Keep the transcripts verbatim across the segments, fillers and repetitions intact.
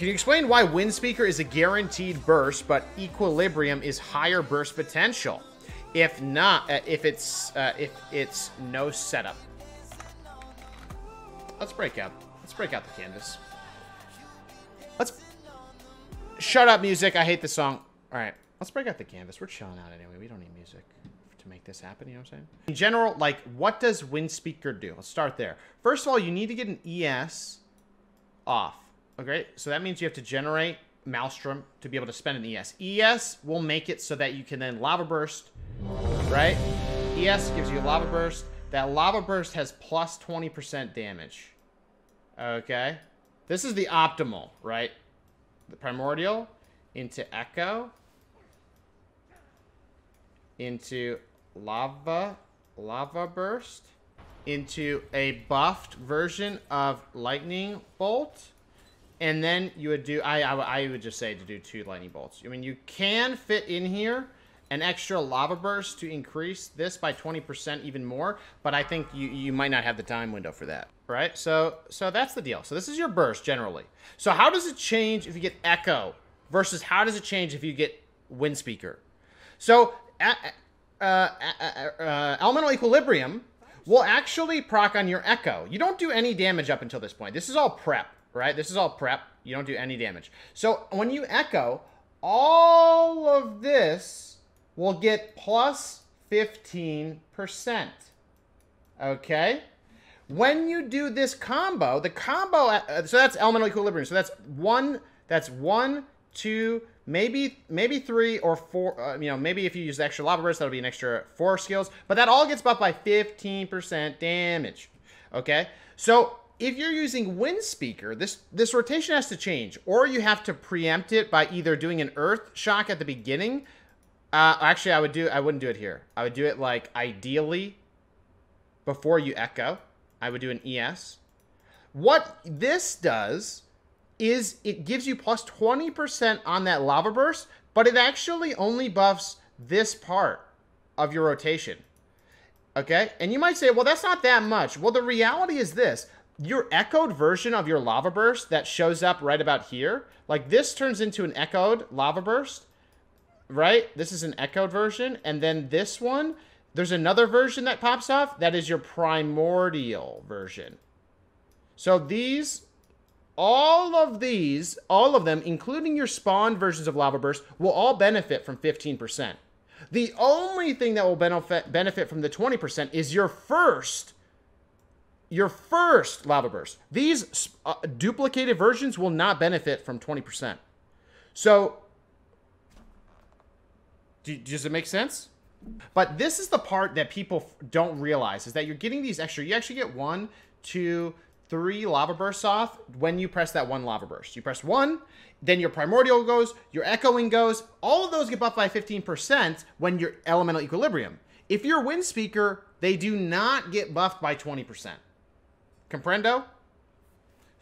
Can you explain why Windspeaker is a guaranteed burst, but Equilibrium is higher burst potential? If not, uh, if it's uh, if it's no setup. Let's break out. Let's break out the canvas. Let's shut up, music. I hate this song. All right, let's break out the canvas. We're chilling out anyway. We don't need music to make this happen. You know what I'm saying? In general, like, what does Windspeaker do? Let's start there. First of all, you need to get an E S off. Okay, so that means you have to generate Maelstrom to be able to spend an E S. E S will make it so that you can then Lava Burst, right? E S gives you a Lava Burst. That Lava Burst has plus twenty percent damage. Okay, this is the optimal, right? The Primordial into Echo, into Lava, Lava Burst, into a buffed version of Lightning Bolt. And then you would do, I, I, I would just say to do two Lightning Bolts. I mean, you can fit in here an extra Lava Burst to increase this by twenty percent even more, but I think you, you might not have the time window for that, right? So, so that's the deal. So this is your burst generally. So how does it change if you get Echo versus how does it change if you get Windspeaker? So uh, uh, uh, uh, Elemental Equilibrium will actually proc on your Echo. You don't do any damage up until this point. This is all prep. Right? This is all prep. You don't do any damage. So when you Echo, all of this will get plus fifteen percent. Okay? When you do this combo, the combo, uh, so that's Elemental Equilibrium. So that's one, that's one, two, maybe, maybe three or four, uh, you know, maybe if you use the extra Lava Burst, that'll be an extra four skills, but that all gets buffed by fifteen percent damage. Okay? So if you're using Windspeaker, this, this rotation has to change, or you have to preempt it by either doing an Earth Shock at the beginning. Uh, actually, I would do, I wouldn't do it here. I would do it like ideally before you Echo. I would do an E S. What this does is it gives you plus twenty percent on that Lava Burst, but it actually only buffs this part of your rotation. Okay. And you might say, well, that's not that much. Well, the reality is this. Your echoed version of your Lava Burst that shows up right about here, like this turns into an echoed Lava Burst, right? This is an echoed version. And then this one, there's another version that pops off. That is your Primordial version. So these, all of these, all of them, including your spawned versions of Lava Burst, will all benefit from fifteen percent. The only thing that will benefit benefit from the twenty percent is your first Your first Lava Burst. These uh, duplicated versions will not benefit from twenty percent. So, do, does it make sense? But this is the part that people don't realize, is that you're getting these extra. You actually get one, two, three Lava Bursts off when you press that one Lava Burst. You press one, then your Primordial goes, your Echoing goes. All of those get buffed by fifteen percent when you're Elemental Equilibrium. If you're Windspeaker, they do not get buffed by twenty percent. Comprendo?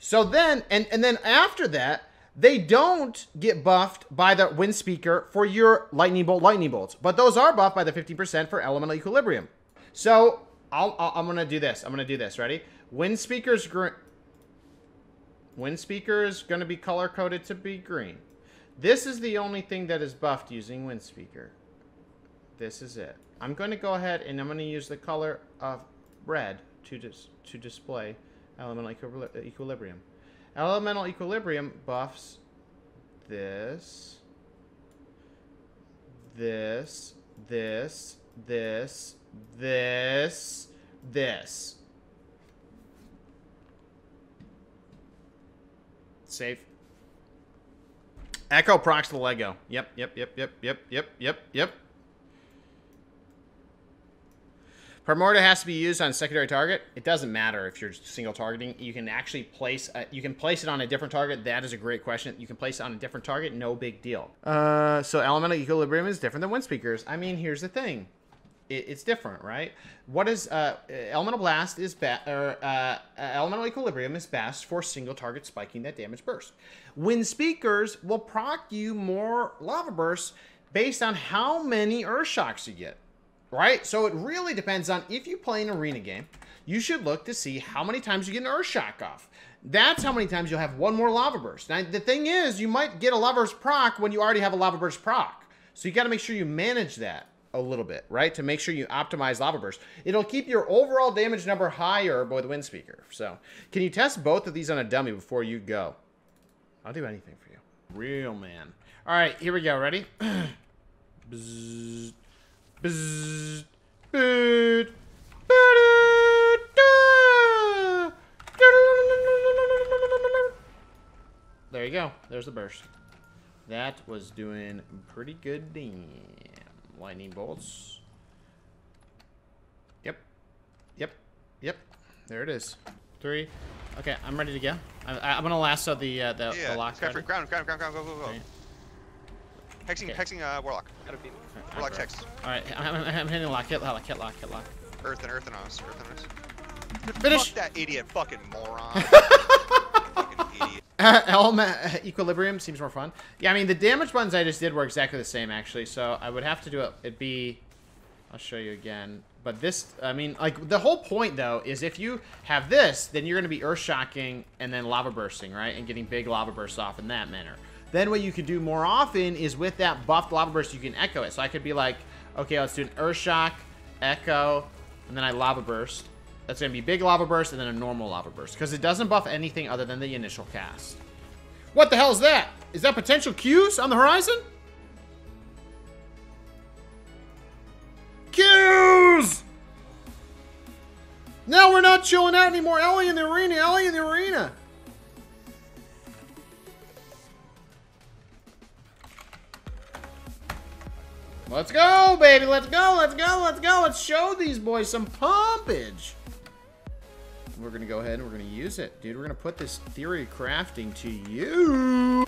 So then, and, and then after that, they don't get buffed by the Windspeaker for your Lightning Bolt, Lightning Bolts. But those are buffed by the fifty percent for Elemental Equilibrium. So I'll, I'll, I'm going to do this. I'm going to do this. Ready? Windspeaker's green. Windspeaker is going to be color-coded to be green. This is the only thing that is buffed using Windspeaker. This is it. I'm going to go ahead and I'm going to use the color of red to dis to display Elemental Equil Equilibrium. Elemental Equilibrium buffs this, this, this, this, this, this. Save. Echo procs the Lego. Yep, yep, yep, yep, yep, yep, yep, yep. Primordial has to be used on a secondary target. It doesn't matter if you're single targeting. You can actually place, a, you can place it on a different target. That is a great question. You can place it on a different target. No big deal. Uh, so Elemental Equilibrium is different than Windspeakers. I mean, here's the thing. It, it's different, right? What is, uh, Elemental Blast is best, or uh, Elemental Equilibrium is best for single target spiking that damage burst. Windspeakers will proc you more Lava Bursts based on how many Earth Shocks you get. right? So it really depends on if you play an arena game, you should look to see how many times you get an Earth Shock off. That's how many times you'll have one more Lava Burst. Now, the thing is, you might get a Lava Burst proc when you already have a Lava Burst proc. So you got to make sure you manage that a little bit, right? To make sure you optimize Lava Burst. It'll keep your overall damage number higher with Windspeaker. So can you test both of these on a dummy before you go? I'll do anything for you. Real man. All right, here we go. Ready? Bzzz, bzzz, boot, boot, da, da, there you go. There's the burst. That was doing pretty good. Damn. Lightning bolts. Yep. Yep. Yep. There it is. Three. Okay, I'm ready to go. I, I, I'm gonna lasso the uh, the, yeah, the lock. Ground, ground, ground, ground, ground, go, go, go. Okay. Hexing, okay. Hexing, uh, Warlock. Gotta beat right, Warlock hex. Alright, I'm, I'm, I'm hitting lock, hit lock, hit lock, hit lock. Earth and Earth and us, Earth and us. Finish! Fuck that idiot, fucking moron. Fucking idiot. Uh, Element Equilibrium seems more fun. Yeah, I mean, the damage buttons I just did were exactly the same, actually, so I would have to do it. It'd be... I'll show you again. But this, I mean, like, the whole point, though, is if you have this, then you're going to be Earth Shocking and then Lava Bursting, right? And getting big Lava Bursts off in that manner. Then what you can do more often is with that buffed Lava Burst, you can Echo it. So I could be like, okay, let's do an Earth Shock, Echo, and then I Lava Burst. That's going to be big Lava Burst and then a normal Lava Burst. Because it doesn't buff anything other than the initial cast. What the hell is that? Is that potential Qs on the horizon? Qs! Now we're not chilling out anymore. Ellie in the arena. Ellie in the arena. Let's go, baby. Let's go. Let's go. Let's go. Let's show these boys some pumpage. We're going to go ahead and we're going to use it. Dude, we're going to put this theory crafting to you.